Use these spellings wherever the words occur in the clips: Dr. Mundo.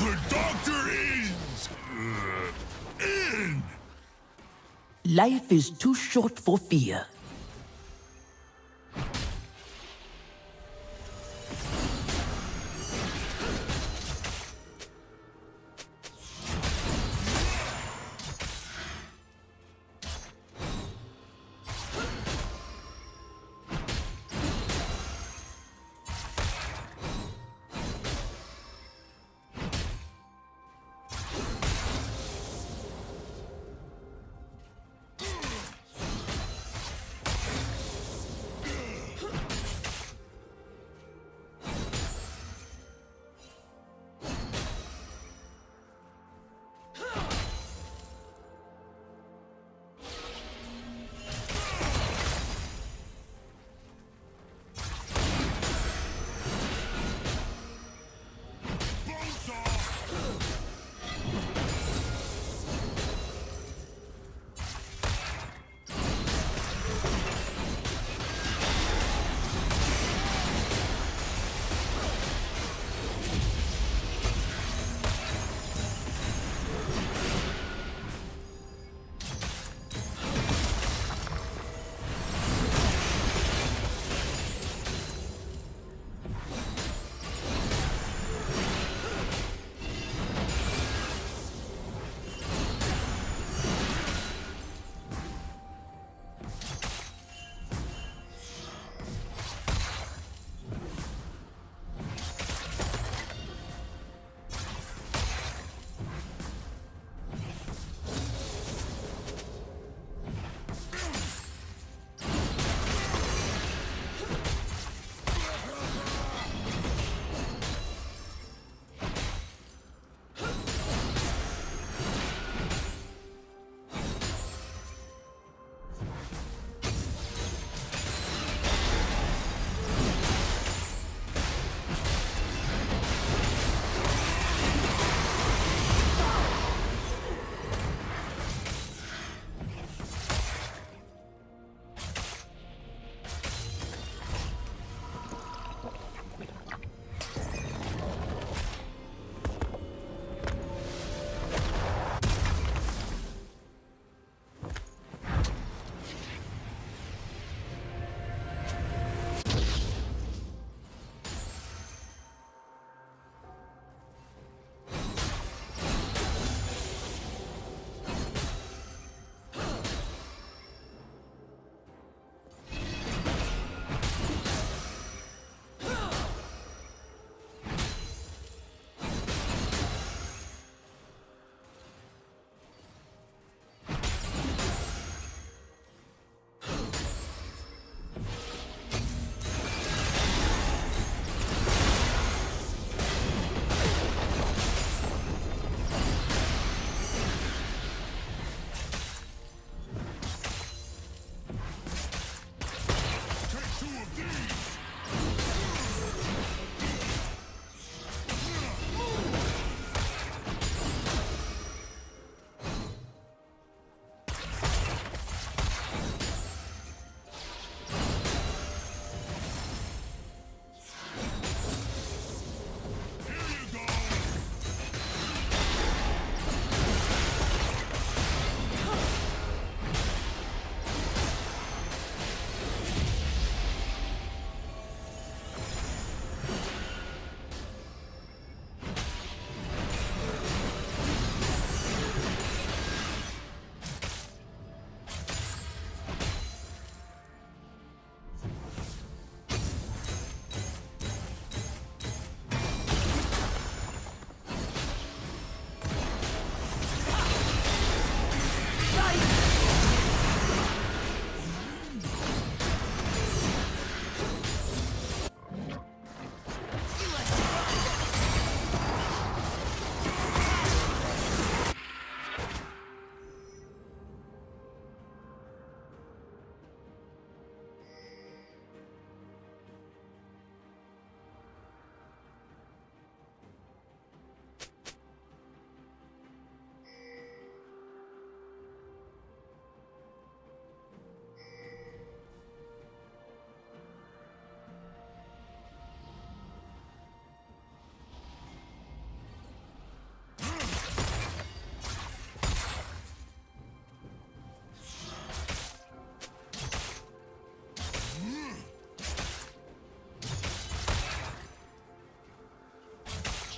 The doctor is... in! Life is too short for fear.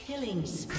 Killing spree.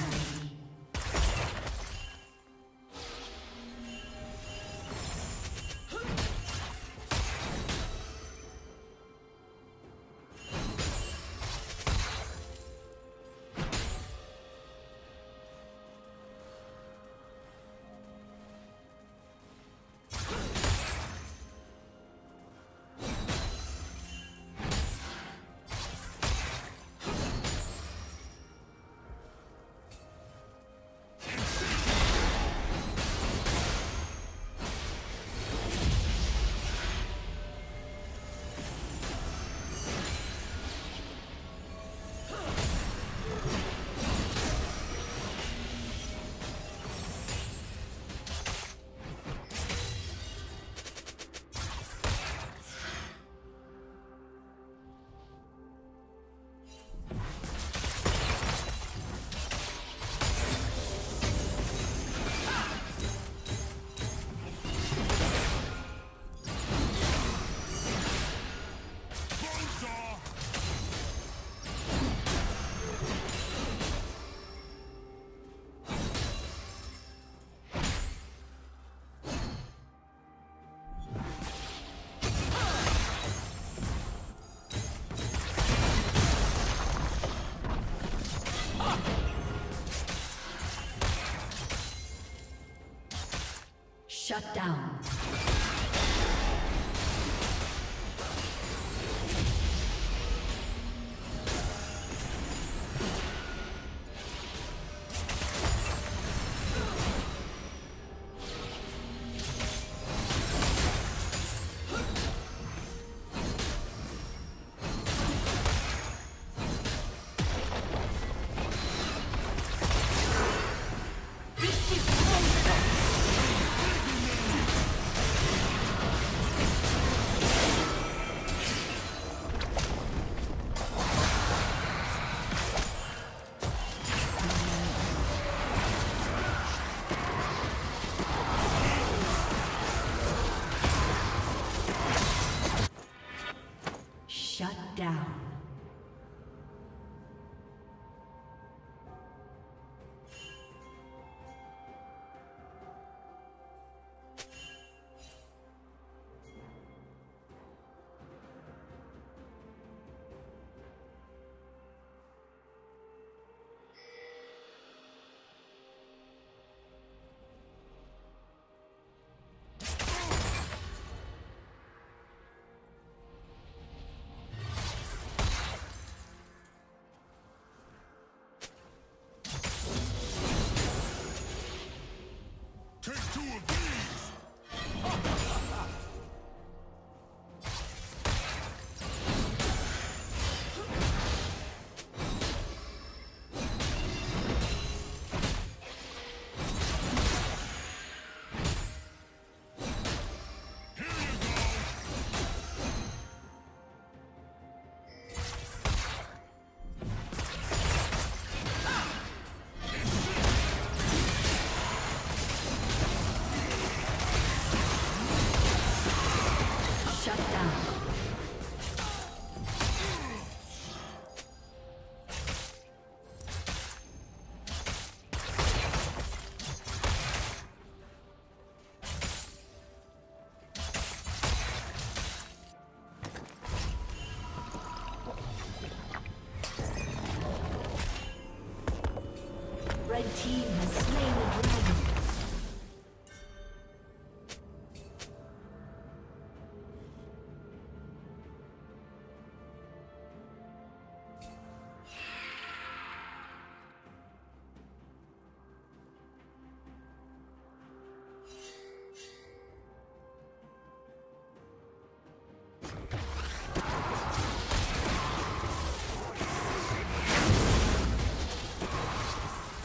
Shut down.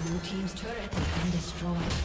Blue team's turret has been destroyed.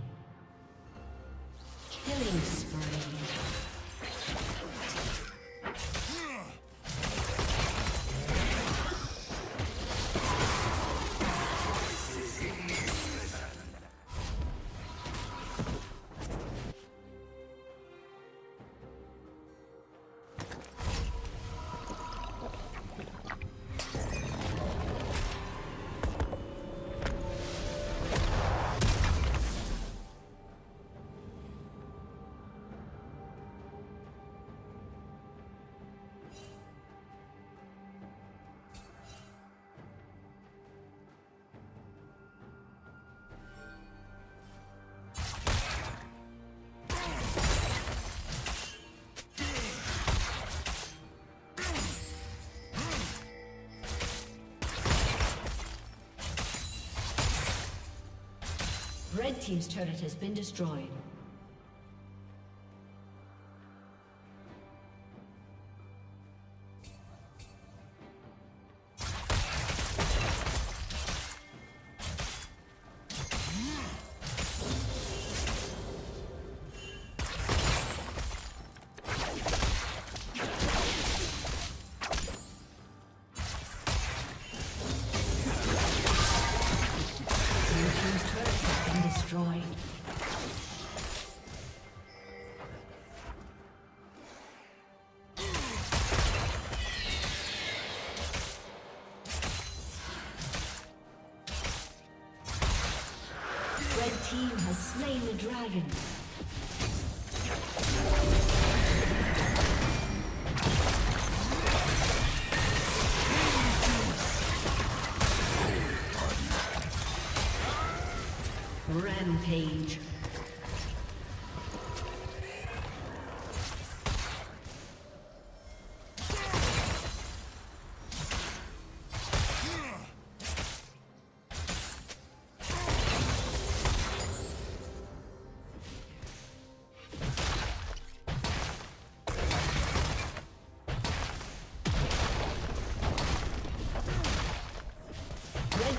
Killing spree. Red team's turret has been destroyed. Dragon. Rampage.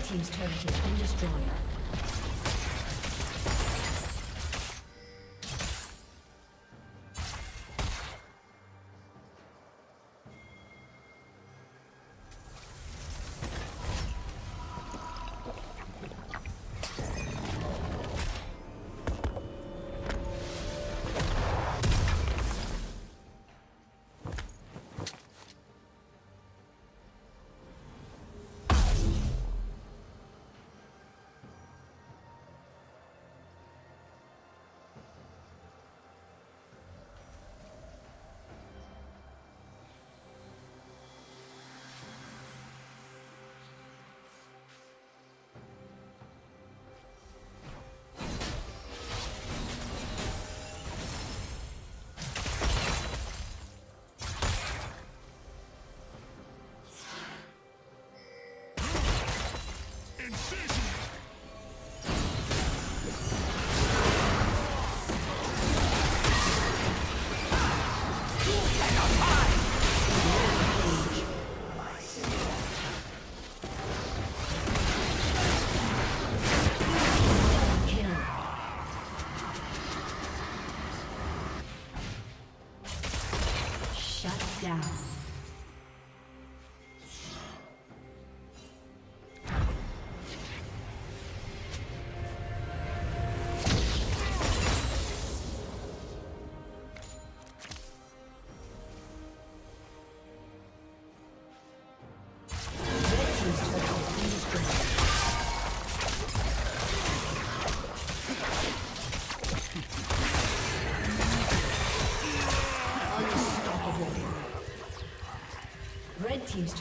Team's turret has been destroyed.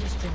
destroyed.